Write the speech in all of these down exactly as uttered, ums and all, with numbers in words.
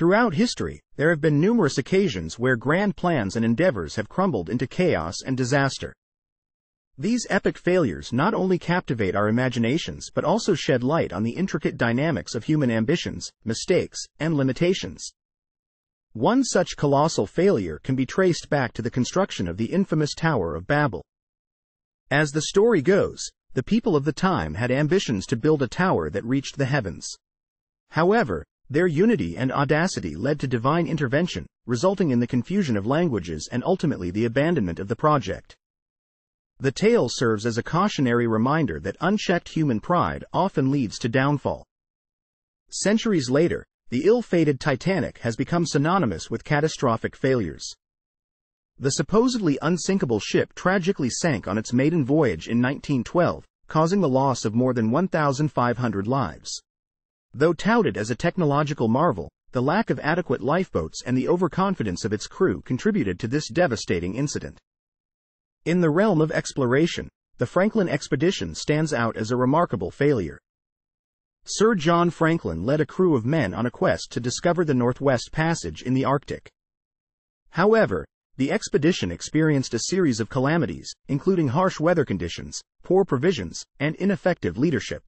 Throughout history, there have been numerous occasions where grand plans and endeavors have crumbled into chaos and disaster. These epic failures not only captivate our imaginations but also shed light on the intricate dynamics of human ambitions, mistakes, and limitations. One such colossal failure can be traced back to the construction of the infamous Tower of Babel. As the story goes, the people of the time had ambitions to build a tower that reached the heavens. However, their unity and audacity led to divine intervention, resulting in the confusion of languages and ultimately the abandonment of the project. The tale serves as a cautionary reminder that unchecked human pride often leads to downfall. Centuries later, the ill-fated Titanic has become synonymous with catastrophic failures. The supposedly unsinkable ship tragically sank on its maiden voyage in nineteen twelve, causing the loss of more than one thousand five hundred lives. Though touted as a technological marvel, the lack of adequate lifeboats and the overconfidence of its crew contributed to this devastating incident. In the realm of exploration, the Franklin expedition stands out as a remarkable failure. Sir John Franklin led a crew of men on a quest to discover the Northwest Passage in the Arctic. However, the expedition experienced a series of calamities, including harsh weather conditions, poor provisions, and ineffective leadership.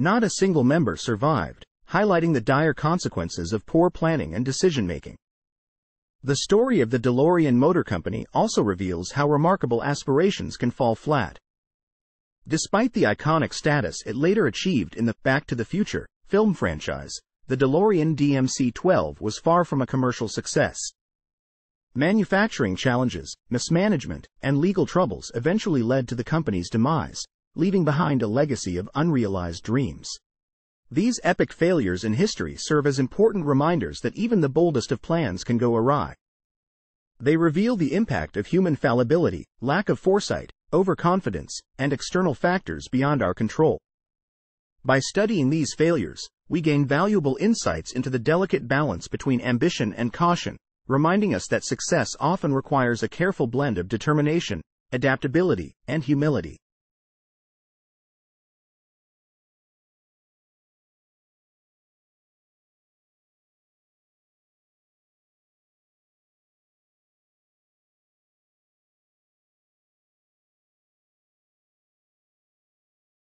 Not a single member survived, highlighting the dire consequences of poor planning and decision-making. The story of the DeLorean Motor Company also reveals how remarkable aspirations can fall flat. Despite the iconic status it later achieved in the Back to the Future film franchise, the DeLorean D M C twelve was far from a commercial success. Manufacturing challenges, mismanagement, and legal troubles eventually led to the company's demise, leaving behind a legacy of unrealized dreams. These epic failures in history serve as important reminders that even the boldest of plans can go awry. They reveal the impact of human fallibility, lack of foresight, overconfidence, and external factors beyond our control. By studying these failures, we gain valuable insights into the delicate balance between ambition and caution, reminding us that success often requires a careful blend of determination, adaptability, and humility.